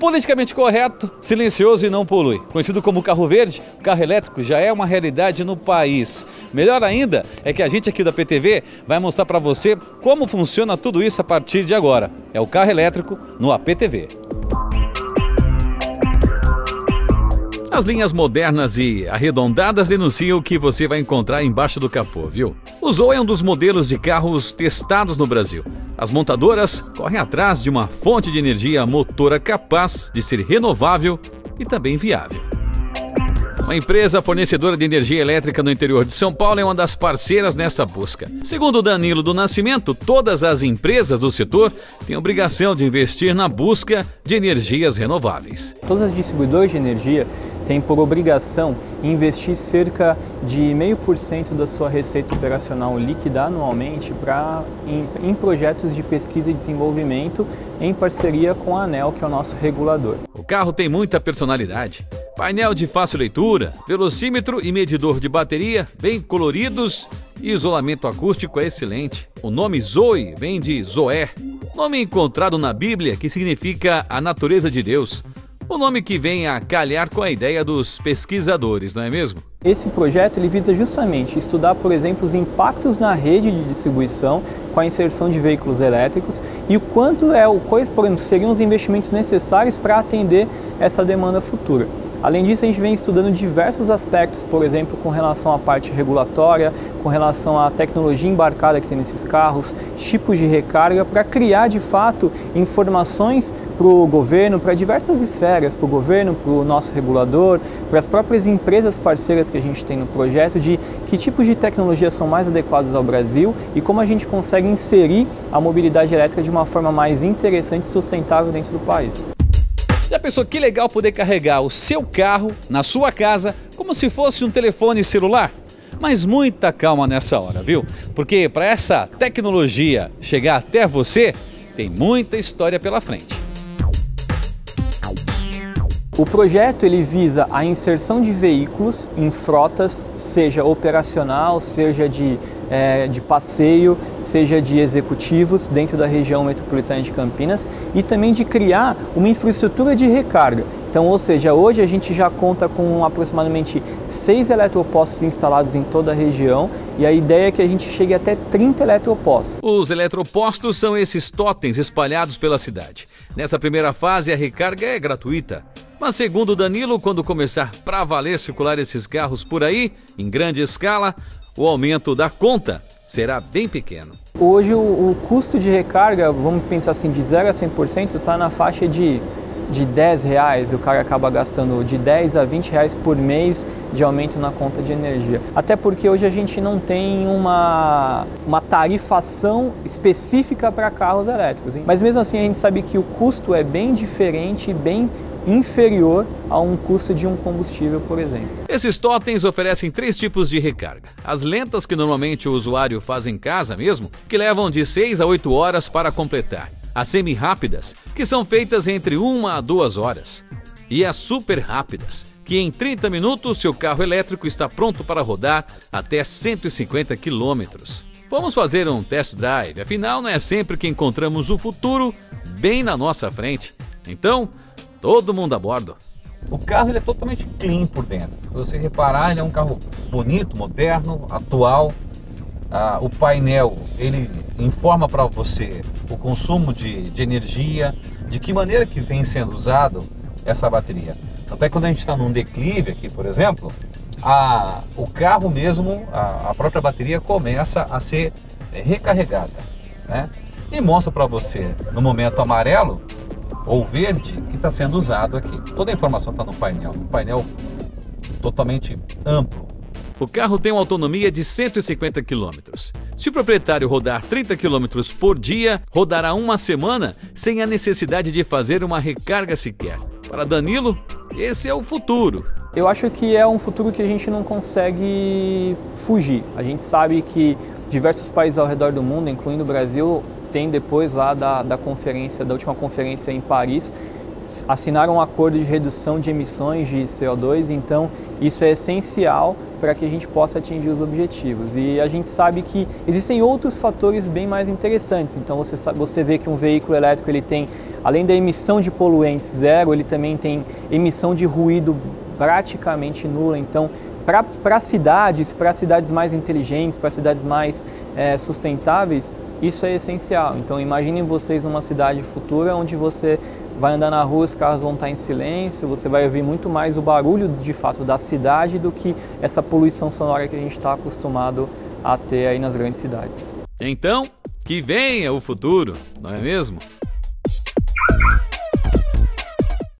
Politicamente correto, silencioso e não polui. Conhecido como carro verde, o carro elétrico já é uma realidade no país. Melhor ainda é que a gente aqui da APTV vai mostrar para você como funciona tudo isso a partir de agora. É o carro elétrico no APTV. As linhas modernas e arredondadas denunciam o que você vai encontrar embaixo do capô, viu? O Zoe é um dos modelos de carros testados no Brasil. As montadoras correm atrás de uma fonte de energia motora capaz de ser renovável e também viável. Uma empresa fornecedora de energia elétrica no interior de São Paulo é uma das parceiras nessa busca. Segundo Danilo do Nascimento, todas as empresas do setor têm a obrigação de investir na busca de energias renováveis. Todas as distribuidoras de energia têm por obrigação investir cerca de 0,5% da sua receita operacional líquida anualmente em projetos de pesquisa e desenvolvimento em parceria com a ANEL, que é o nosso regulador. O carro tem muita personalidade. Painel de fácil leitura, velocímetro e medidor de bateria bem coloridos e isolamento acústico é excelente. O nome Zoe vem de Zoé, nome encontrado na Bíblia que significa a natureza de Deus. O nome que vem a calhar com a ideia dos pesquisadores, não é mesmo? Esse projeto ele visa justamente estudar, por exemplo, os impactos na rede de distribuição com a inserção de veículos elétricos e o quanto seriam os investimentos necessários para atender essa demanda futura. Além disso, a gente vem estudando diversos aspectos, por exemplo, com relação à parte regulatória, com relação à tecnologia embarcada que tem nesses carros, tipos de recarga, para criar, de fato, informações para o governo, para diversas esferas, para o governo, para o nosso regulador, para as próprias empresas parceiras que a gente tem no projeto, de que tipos de tecnologias são mais adequadas ao Brasil e como a gente consegue inserir a mobilidade elétrica de uma forma mais interessante e sustentável dentro do país. Já pensou que legal poder carregar o seu carro na sua casa como se fosse um telefone celular? Mas muita calma nessa hora, viu? Porque para essa tecnologia chegar até você, tem muita história pela frente. O projeto ele visa a inserção de veículos em frotas, seja operacional, seja de passeio, seja de executivos dentro da região metropolitana de Campinas e também de criar uma infraestrutura de recarga. Então, ou seja, hoje a gente já conta com aproximadamente 6 eletropostos instalados em toda a região e a ideia é que a gente chegue até 30 eletropostos. Os eletropostos são esses totens espalhados pela cidade. Nessa primeira fase, a recarga é gratuita. Mas segundo Danilo, quando começar para valer circular esses carros por aí, em grande escala, o aumento da conta será bem pequeno. Hoje o custo de recarga, vamos pensar assim, de 0 a 100%, está na faixa de R$10, o cara acaba gastando de 10 a 20 reais por mês de aumento na conta de energia. Até porque hoje a gente não tem uma tarifação específica para carros elétricos, hein? Mas mesmo assim a gente sabe que o custo é bem diferente, bem inferior a um custo de um combustível, por exemplo. Esses totens oferecem 3 tipos de recarga. As lentas, que normalmente o usuário faz em casa mesmo, que levam de 6 a 8 horas para completar. As semi-rápidas, que são feitas entre 1 a 2 horas. E as super-rápidas, que em 30 minutos seu carro elétrico está pronto para rodar até 150 quilômetros. Vamos fazer um test drive, afinal não é sempre que encontramos o futuro bem na nossa frente. Então, todo mundo a bordo. O carro ele é totalmente clean por dentro. Se você reparar, ele é um carro bonito, moderno, atual. O painel ele informa para você o consumo de energia, de que maneira que vem sendo usado essa bateria. Até quando a gente está num declive aqui, por exemplo, o carro mesmo, a própria bateria começa a ser recarregada, né? E mostra para você no momento amarelo ou verde que está sendo usado aqui. Toda a informação está no painel, um painel totalmente amplo. O carro tem uma autonomia de 150 km. Se o proprietário rodar 30 km por dia, rodará uma semana sem a necessidade de fazer uma recarga sequer. Para Danilo, esse é o futuro. Eu acho que é um futuro que a gente não consegue fugir. A gente sabe que diversos países ao redor do mundo, incluindo o Brasil, tem depois lá da última conferência em Paris, assinaram um acordo de redução de emissões de CO2, então isso é essencial para que a gente possa atingir os objetivos. E a gente sabe que existem outros fatores bem mais interessantes, então você vê que um veículo elétrico, ele tem, além da emissão de poluentes zero, ele também tem emissão de ruído praticamente nula, então para cidades mais inteligentes, para cidades mais sustentáveis, isso é essencial. Então imaginem vocês numa cidade futura onde você vai andar na rua, os carros vão estar em silêncio, você vai ouvir muito mais o barulho de fato da cidade do que essa poluição sonora que a gente está acostumado a ter aí nas grandes cidades. Então, que venha o futuro, não é mesmo?